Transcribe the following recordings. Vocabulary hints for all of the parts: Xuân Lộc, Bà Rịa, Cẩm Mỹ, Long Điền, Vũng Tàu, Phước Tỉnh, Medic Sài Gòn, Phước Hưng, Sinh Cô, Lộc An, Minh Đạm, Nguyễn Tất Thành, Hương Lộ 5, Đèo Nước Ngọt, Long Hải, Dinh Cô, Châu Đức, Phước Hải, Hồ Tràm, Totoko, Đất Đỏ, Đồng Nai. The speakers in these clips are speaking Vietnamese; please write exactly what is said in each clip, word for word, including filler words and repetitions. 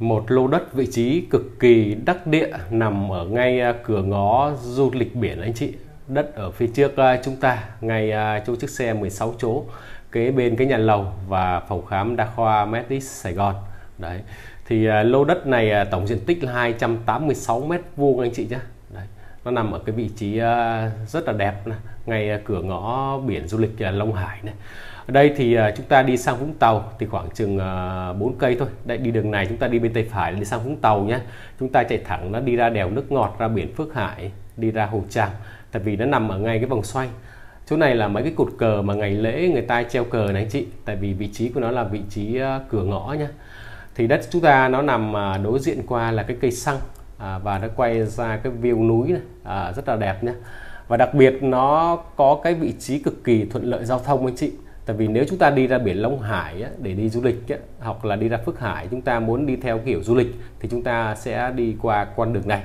một lô đất vị trí cực kỳ đắc địa nằm ở ngay cửa ngó du lịch biển anh chị. Đất ở phía trước chúng ta, ngay chỗ chiếc xe mười sáu chỗ, kế bên cái nhà lầu và phòng khám đa khoa Medic Sài Gòn. Đấy. Thì lô đất này tổng diện tích là hai trăm tám mươi sáu mét vuông anh chị nhé. Đấy. Nó nằm ở cái vị trí rất là đẹp này, ngay cửa ngõ biển du lịch Long Hải này. Ở đây thì chúng ta đi sang Vũng Tàu thì khoảng chừng bốn cây thôi. Đây, đi đường này chúng ta đi bên tay phải đi sang Vũng Tàu nhé. Chúng ta chạy thẳng nó đi ra đèo Nước Ngọt, ra biển Phước Hải, đi ra Hồ Tràm. Tại vì nó nằm ở ngay cái vòng xoay. Chỗ này là mấy cái cột cờ mà ngày lễ người ta treo cờ này anh chị. Tại vì vị trí của nó là vị trí cửa ngõ nhé. Thì đất chúng ta nó nằm đối diện qua là cái cây xăng à, và nó quay ra cái view núi này, à, rất là đẹp nhé. Và đặc biệt nó có cái vị trí cực kỳ thuận lợi giao thông anh chị. Tại vì nếu chúng ta đi ra biển Long Hải á, để đi du lịch á, hoặc là đi ra Phước Hải, chúng ta muốn đi theo kiểu du lịch thì chúng ta sẽ đi qua con đường này.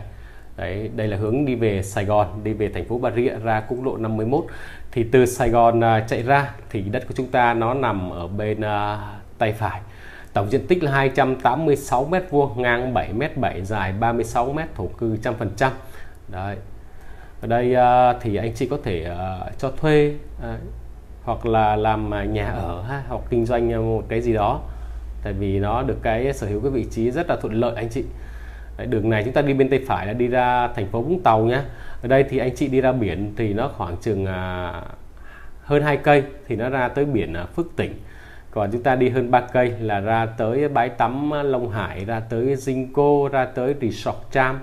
Đấy, đây là hướng đi về Sài Gòn, đi về thành phố Bà Rịa ra quốc lộ năm mươi mốt. Thì từ Sài Gòn chạy ra thì đất của chúng ta nó nằm ở bên uh, tay phải. Tổng diện tích là hai trăm tám mươi sáu mét vuông, ngang bảy mét bảy, dài ba mươi sáu mét, thổ cư một trăm phần trăm. Đấy. Ở đây uh, thì anh chị có thể uh, cho thuê uh, hoặc là làm nhà ở ha, hoặc kinh doanh một cái gì đó. Tại vì nó được cái sở hữu cái vị trí rất là thuận lợi anh chị. Đấy, đường này chúng ta đi bên tay phải là đi ra thành phố Vũng Tàu nhé. Ở đây thì anh chị đi ra biển thì nó khoảng chừng à, hơn hai cây thì nó ra tới biển à, Phước Tỉnh. Còn chúng ta đi hơn ba cây là ra tới bãi tắm Long Hải, ra tới Dinh Cô, ra tới Resort Tram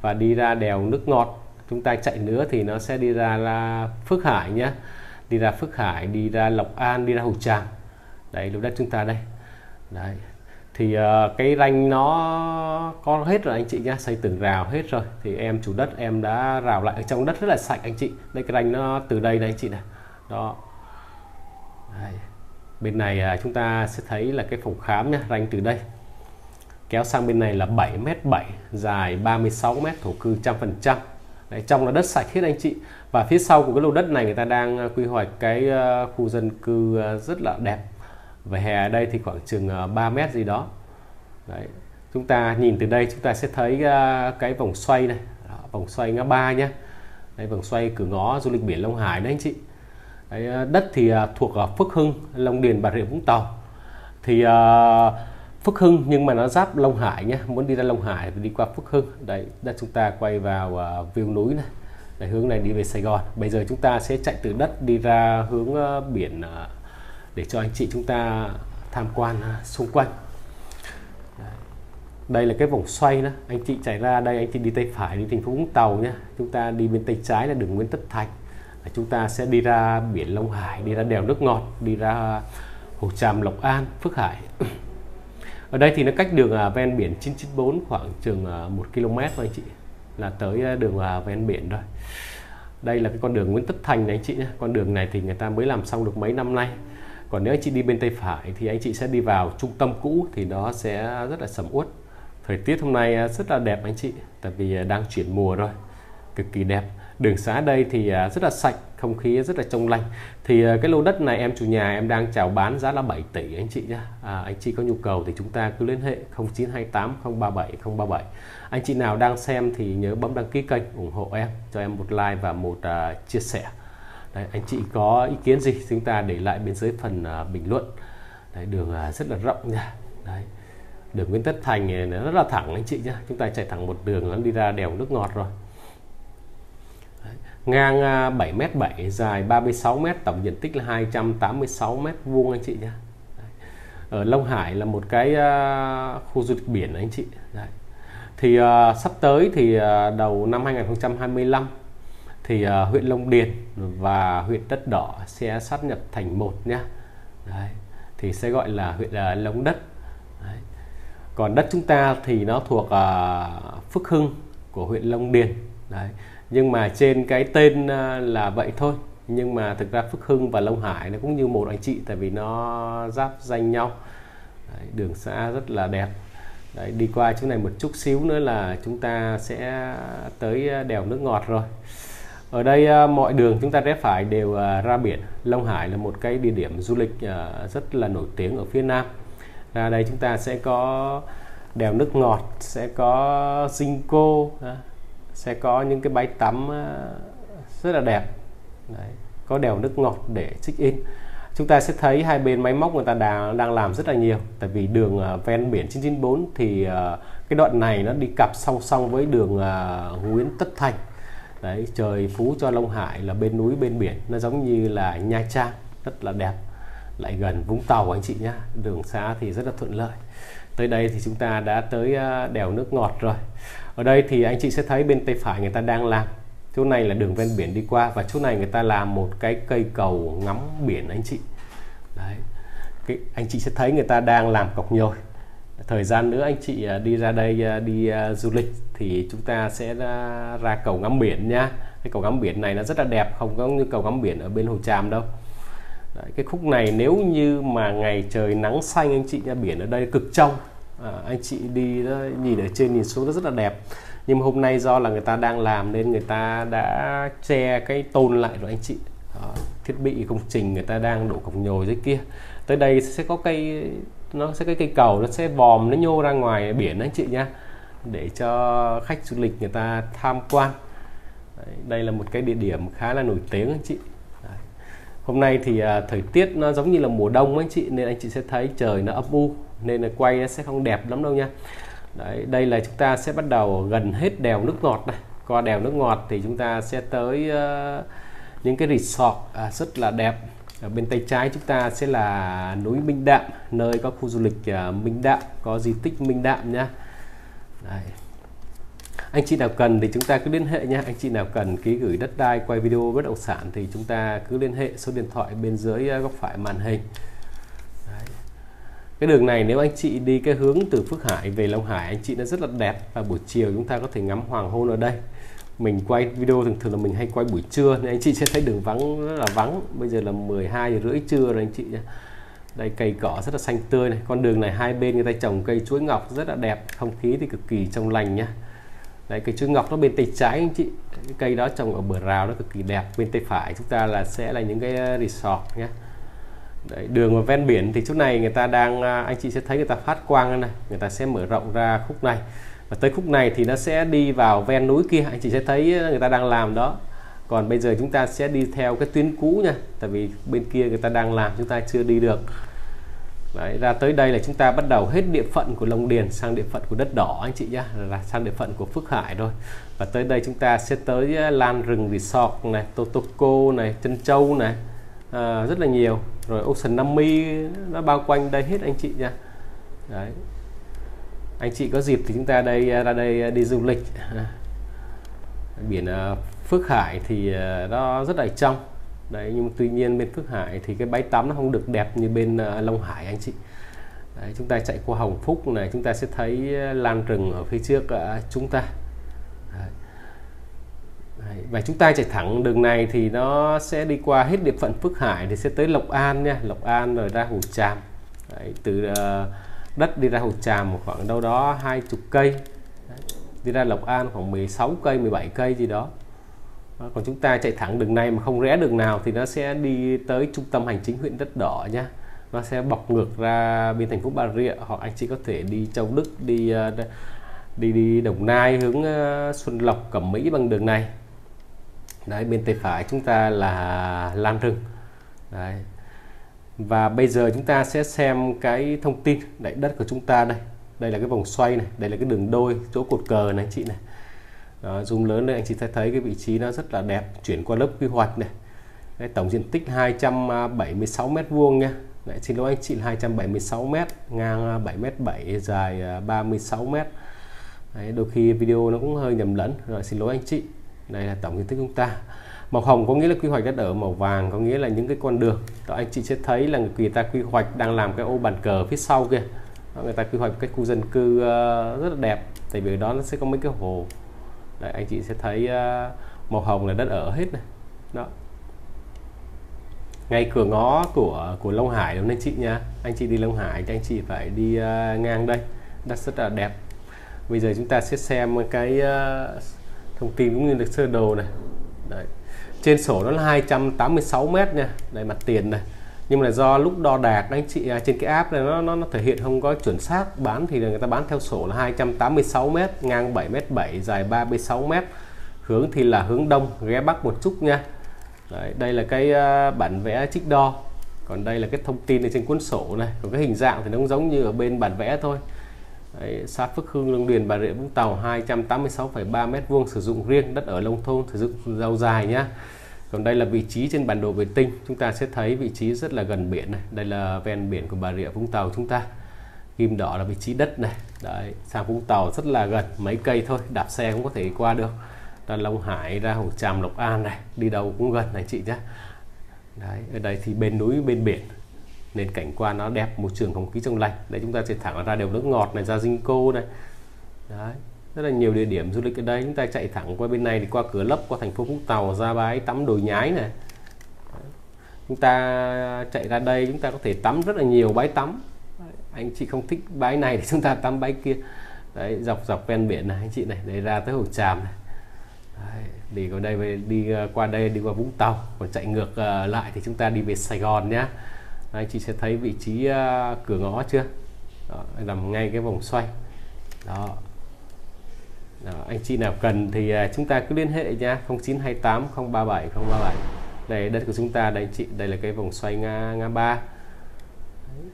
và đi ra đèo Nước Ngọt. Chúng ta chạy nữa thì nó sẽ đi ra là Phước Hải nhé. Đi ra Phước Hải, đi ra Lộc An, đi ra Hồ Tràm. Đấy, lô đất chúng ta đây. Đấy. Thì uh, cái ranh nó có hết rồi anh chị nhá, xây tường rào hết rồi. Thì em chủ đất em đã rào lại ở trong đất rất là sạch anh chị. Đây cái ranh nó từ đây này anh chị này. Đó. Đấy. Bên này uh, chúng ta sẽ thấy là cái phòng khám nhá, ranh từ đây. Kéo sang bên này là bảy mét bảy, dài ba mươi sáu mét, thổ cư một trăm phần trăm. Đấy, trong là đất sạch hết anh chị. Và phía sau của cái lô đất này người ta đang quy hoạch cái khu dân cư rất là đẹp. Về hè ở đây thì khoảng chừng ba mét gì đó. Đấy, chúng ta nhìn từ đây chúng ta sẽ thấy cái vòng xoay này, đó, vòng xoay ngã ba nhé. Đấy, vòng xoay cửa ngõ du lịch biển Long Hải đấy anh chị. Đấy, đất thì thuộc Phước Hưng, Long Điền, Bà Rịa, Vũng Tàu. Thì Phước Hưng nhưng mà nó giáp Long Hải nhé. Muốn đi ra Long Hải thì đi qua Phước Hưng. Đấy, đất chúng ta quay vào uh, view núi này. Đấy, hướng này đi về Sài Gòn. Bây giờ chúng ta sẽ chạy từ đất đi ra hướng uh, biển uh, để cho anh chị chúng ta tham quan uh, xung quanh. Đấy. Đây là cái vòng xoay đó. Anh chị chạy ra đây, anh chị đi tay phải đi thành phố Vũng Tàu nhé. Chúng ta đi bên tay trái là đường Nguyễn Tất Thành. Đấy, chúng ta sẽ đi ra biển Long Hải, đi ra đèo Nước Ngọt, đi ra Hồ Tràm, Lộc An, Phước Hải. Ở đây thì nó cách đường à, ven biển chín chín bốn khoảng chừng à, một ki lô mét thôi anh chị. Là tới à, đường à, ven biển rồi. Đây là cái con đường Nguyễn Tất Thành này anh chị nhé. Con đường này thì người ta mới làm xong được mấy năm nay. Còn nếu anh chị đi bên tay phải thì anh chị sẽ đi vào trung tâm cũ thì nó sẽ rất là sầm uất. Thời tiết hôm nay rất là đẹp anh chị. Tại vì đang chuyển mùa rồi. Cực kỳ đẹp. Đường xá đây thì rất là sạch, không khí rất là trong lành. Thì cái lô đất này em chủ nhà em đang chào bán giá là bảy tỷ anh chị nhé. À, anh chị có nhu cầu thì chúng ta cứ liên hệ không chín hai tám không ba bảy không ba bảy. Anh chị nào đang xem thì nhớ bấm đăng ký kênh ủng hộ em, cho em một like và một uh, chia sẻ. Đấy, anh chị có ý kiến gì chúng ta để lại bên dưới phần uh, bình luận. Đấy, đường uh, rất là rộng nha. Đấy, đường Nguyễn Tất Thành này nó rất là thẳng anh chị nhé. Chúng ta chạy thẳng một đường nó đi ra đèo Nước Ngọt rồi. Ngang bảy mét bảy, dài ba mươi sáu mét, tổng diện tích là hai trăm tám mươi sáu mét vuông anh chị nhé. Ở Long Hải là một cái khu du lịch biển anh chị. Đấy. Thì uh, sắp tới thì uh, đầu năm hai nghìn không trăm hai mươi lăm thì uh, huyện Long Điền và huyện Đất Đỏ sẽ sáp nhập thành một nhé. Đấy. Thì sẽ gọi là huyện uh, Long Đất. Đấy. Còn đất chúng ta thì nó thuộc uh, Phước Hưng của huyện Long Điền. Đấy. Nhưng mà trên cái tên là vậy thôi. Nhưng mà thực ra Phước Hưng và Long Hải nó cũng như một anh chị. Tại vì nó giáp danh nhau. Đấy, đường xã rất là đẹp. Đấy, đi qua chỗ này một chút xíu nữa là chúng ta sẽ tới đèo Nước Ngọt rồi. Ở đây mọi đường chúng ta rẽ phải đều ra biển. Long Hải là một cái địa điểm du lịch rất là nổi tiếng ở phía Nam. Ra đây chúng ta sẽ có Đèo Nước Ngọt sẽ có Sinh Cô, sẽ có những cái bãi tắm rất là đẹp. Đấy, có đèo nước ngọt để check in. Chúng ta sẽ thấy hai bên máy móc người ta đang làm rất là nhiều, tại vì đường ven biển chín chín bốn thì cái đoạn này nó đi cặp song song với đường Nguyễn Tất Thành. Đấy, trời phú cho Long Hải là bên núi bên biển, nó giống như là Nha Trang, rất là đẹp, lại gần Vũng Tàu anh chị nhá, đường xá thì rất là thuận lợi. Tới đây thì chúng ta đã tới đèo nước ngọt rồi. Ở đây thì anh chị sẽ thấy bên tay phải người ta đang làm, chỗ này là đường ven biển đi qua, và chỗ này người ta làm một cái cây cầu ngắm biển anh chị. Đấy, cái, anh chị sẽ thấy người ta đang làm cọc nhồi. Thời gian nữa anh chị đi ra đây đi du lịch thì chúng ta sẽ ra, ra cầu ngắm biển nha. Cái cầu ngắm biển này nó rất là đẹp, không có như cầu ngắm biển ở bên Hồ Tràm đâu. Đấy, cái khúc này nếu như mà ngày trời nắng xanh anh chị nha, biển ở đây cực trong. À, anh chị đi đó, nhìn ở trên nhìn xuống nó rất là đẹp, nhưng mà hôm nay do là người ta đang làm nên người ta đã che cái tôn lại rồi anh chị. Đó, thiết bị công trình người ta đang đổ cọc nhồi dưới kia. Tới đây sẽ có cây, nó sẽ cái cây cầu nó sẽ vòm nó nhô ra ngoài biển anh chị nhá, để cho khách du lịch người ta tham quan. Đấy, đây là một cái địa điểm khá là nổi tiếng anh chị. Đấy, hôm nay thì à, thời tiết nó giống như là mùa đông anh chị, nên anh chị sẽ thấy trời nó âm u nên là quay nó sẽ không đẹp lắm đâu nha. Đấy, đây là chúng ta sẽ bắt đầu gần hết đèo nước ngọt này. Qua đèo nước ngọt thì chúng ta sẽ tới uh, những cái resort à, rất là đẹp. Ở bên tay trái chúng ta sẽ là núi Minh Đạm, nơi có khu du lịch uh, Minh Đạm, có di tích Minh Đạm nha. Đấy, anh chị nào cần thì chúng ta cứ liên hệ nha. Anh chị nào cần ký gửi đất đai, quay video bất động sản thì chúng ta cứ liên hệ số điện thoại bên dưới uh, góc phải màn hình. Cái đường này nếu anh chị đi cái hướng từ Phước Hải về Long Hải anh chị nó rất là đẹp, và buổi chiều chúng ta có thể ngắm hoàng hôn ở đây. Mình quay video thường thường là mình hay quay buổi trưa nên anh chị sẽ thấy đường vắng, rất là vắng. Bây giờ là mười hai giờ rưỡi trưa rồi anh chị nhé. Đây cây cỏ rất là xanh tươi này, con đường này hai bên người ta trồng cây chuối ngọc rất là đẹp, không khí thì cực kỳ trong lành nhá. Đấy, cây chuối ngọc nó bên tay trái anh chị, cái cây đó trồng ở bờ rào nó cực kỳ đẹp. Bên tay phải chúng ta là sẽ là những cái resort nhé. Đấy, đường vào ven biển thì chỗ này người ta đang, anh chị sẽ thấy người ta phát quang này, người ta sẽ mở rộng ra khúc này, và tới khúc này thì nó sẽ đi vào ven núi kia, anh chị sẽ thấy người ta đang làm đó. Còn bây giờ chúng ta sẽ đi theo cái tuyến cũ nha, tại vì bên kia người ta đang làm chúng ta chưa đi được. Đấy, ra tới đây là chúng ta bắt đầu hết địa phận của Long Điền sang địa phận của Đất Đỏ anh chị nhá, là sang địa phận của Phước Hải rồi. Và tới đây chúng ta sẽ tới Lan Rừng Resort này, Totoko này, Trân Châu này, à, rất là nhiều. Rồi Ocean năm mươi nó bao quanh đây hết anh chị nha. Đấy, anh chị có dịp thì chúng ta đây ra đây đi du lịch. Biển Phước Hải thì nó rất là trong. Đấy, nhưng tuy nhiên bên Phước Hải thì cái bãi tắm nó không được đẹp như bên Long Hải anh chị. Đấy, chúng ta chạy qua Hồng Phúc này, chúng ta sẽ thấy lan rừng ở phía trước chúng ta. Đấy, và chúng ta chạy thẳng đường này thì nó sẽ đi qua hết địa phận Phước Hải thì sẽ tới Lộc An nha. Lộc An rồi ra Hồ Tràm. Đấy, từ đất đi ra Hồ Tràm khoảng đâu đó hai mươi cây. Đấy, đi ra Lộc An khoảng mười sáu cây, mười bảy cây gì đó. Đó, còn chúng ta chạy thẳng đường này mà không rẽ đường nào thì nó sẽ đi tới trung tâm hành chính huyện Đất Đỏ nha. Nó sẽ bọc ngược ra bên thành phố Bà Rịa, hoặc anh chị có thể đi Châu Đức, đi đi đi Đồng Nai hướng Xuân Lộc, Cẩm Mỹ bằng đường này. Đấy, bên tay phải chúng ta là lan rừng. Đấy, và bây giờ chúng ta sẽ xem cái thông tin. Đấy, đất của chúng ta đây, đây là cái vòng xoay này, đây là cái đường đôi chỗ cột cờ này anh chị này. Đó, zoom lớn lên anh chị sẽ thấy cái vị trí nó rất là đẹp, chuyển qua lớp quy hoạch này. Đấy, tổng diện tích hai trăm bảy mươi sáu mét vuông nha. Đấy, xin lỗi anh chị là hai trăm bảy mươi sáu mét, ngang bảy mét bảy, dài ba mươi sáu mét. Đấy, đôi khi video nó cũng hơi nhầm lẫn, rồi xin lỗi anh chị. Đây là tổng diện tích chúng ta. Màu hồng có nghĩa là quy hoạch đất ở, màu vàng có nghĩa là những cái con đường. Đó, anh chị sẽ thấy là người ta quy hoạch đang làm cái ô bàn cờ phía sau kia. Đó, người ta quy hoạch cái khu dân cư uh, rất là đẹp, tại vì đó nó sẽ có mấy cái hồ. Đấy, anh chị sẽ thấy uh, màu hồng là đất ở hết này. Đó, ngay cửa ngõ của của Long Hải đúng không anh chị nha. Anh chị đi Long Hải thì anh chị phải đi uh, ngang đây, đất rất là đẹp. Bây giờ chúng ta sẽ xem cái uh, thông tin cũng như được sơ đồ này. Đấy, trên sổ nó là hai trăm tám mươi sáu mét nha. Đây mặt tiền này, nhưng mà do lúc đo đạc anh chị trên cái app này nó, nó nó thể hiện không có chuẩn xác, bán thì người ta bán theo sổ là hai trăm tám mươi sáu mét, ngang bảy mét bảy, dài ba mươi sáu mét, hướng thì là hướng đông, ghé bắc một chút nha. Đấy, đây là cái bản vẽ trích đo, còn đây là cái thông tin ở trên cuốn sổ này, còn cái hình dạng thì nó cũng giống như ở bên bản vẽ thôi. Đấy, xã Phước Hưng, Long Điền, Bà Rịa, Vũng Tàu, hai trăm tám mươi sáu phẩy ba mét vuông sử dụng riêng, đất ở nông thôn sử dụng giàu dài nhá. Còn đây là vị trí trên bản đồ vệ tinh, chúng ta sẽ thấy vị trí rất là gần biển này. Đây là ven biển của Bà Rịa, Vũng Tàu chúng ta. Ghim đỏ là vị trí đất này. Đấy, sang Vũng Tàu rất là gần, mấy cây thôi, đạp xe cũng có thể qua được. Ra Long Hải, ra Hồ Tràm, Lộc An này, đi đâu cũng gần này chị nhé. Đấy, ở đây thì bên núi bên biển nên cảnh quan nó đẹp, môi trường không khí trong lành. Đấy, chúng ta sẽ thẳng ra đèo Nước Ngọt này, ra Dinh Cô này. Đấy, rất là nhiều địa điểm du lịch ở đây. Chúng ta chạy thẳng qua bên này thì qua Cửa Lấp, qua thành phố Vũng Tàu, ra bãi tắm Đồi Nhái này. Chúng ta chạy ra đây chúng ta có thể tắm rất là nhiều bãi tắm. Anh chị không thích bãi này thì chúng ta tắm bãi kia. Đấy, dọc dọc ven biển này anh chị này, để ra tới Hồ Tràm này. Đấy, đi qua đây về đi qua đây đi qua Vũng Tàu, còn chạy ngược lại thì chúng ta đi về Sài Gòn nhá. Anh chị sẽ thấy vị trí uh, cửa ngõ chưa? Đó, nằm ngay cái vòng xoay đó. Đó, anh chị nào cần thì uh, chúng ta cứ liên hệ nha, không chín hai tám không ba bảy không ba bảy. Đây đất của chúng ta đây chị, đây là cái vòng xoay ngã ngã ba.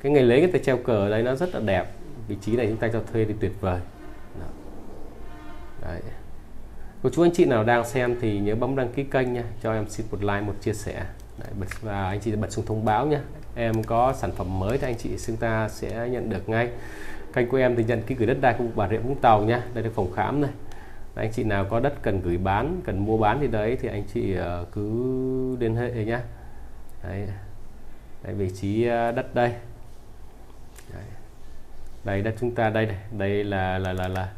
Cái ngày lễ cái tay treo cờ ở đây nó rất là đẹp, vị trí này chúng ta cho thuê thì tuyệt vời. Đó. Đấy. Cô chú anh chị nào đang xem thì nhớ bấm đăng ký kênh nha, cho em xin một like, một chia sẻ. Đấy, bật, và anh chị bật xuống thông báo nha, em có sản phẩm mới thì anh chị chúng ta sẽ nhận được ngay. Kênh của em thì nhận ký gửi đất đai khu vực Bà Rịa, Vũng Tàu nha. Đây là phòng khám này. Đấy, anh chị nào có đất cần gửi bán, cần mua bán thì đấy thì anh chị cứ liên hệ nhá. Đấy, đấy vị trí đất đây. Đấy, đây đất chúng ta đây này, đây là là là là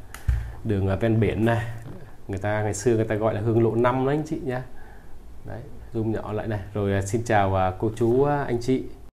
đường ven biển này, người ta ngày xưa người ta gọi là Hương Lộ năm đó anh chị nhá. Đấy, zoom nhỏ lại này. Rồi xin chào cô chú anh chị.